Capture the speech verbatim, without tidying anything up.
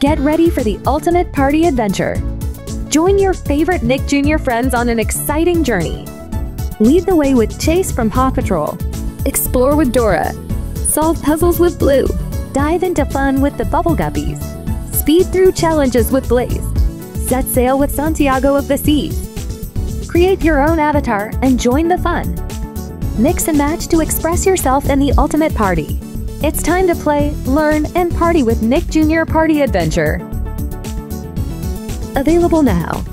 Get ready for the ultimate party adventure. Join your favorite Nick Junior friends on an exciting journey. Lead the way with Chase from PAW Patrol. Explore with Dora. Solve puzzles with Blue. Dive into fun with the Bubble Guppies. Speed through challenges with Blaze. Set sail with Santiago of the Seas. Create your own avatar and join the fun. Mix and match to express yourself in the ultimate party. It's time to play, learn, and party with Nick Junior Party Adventure. Available now.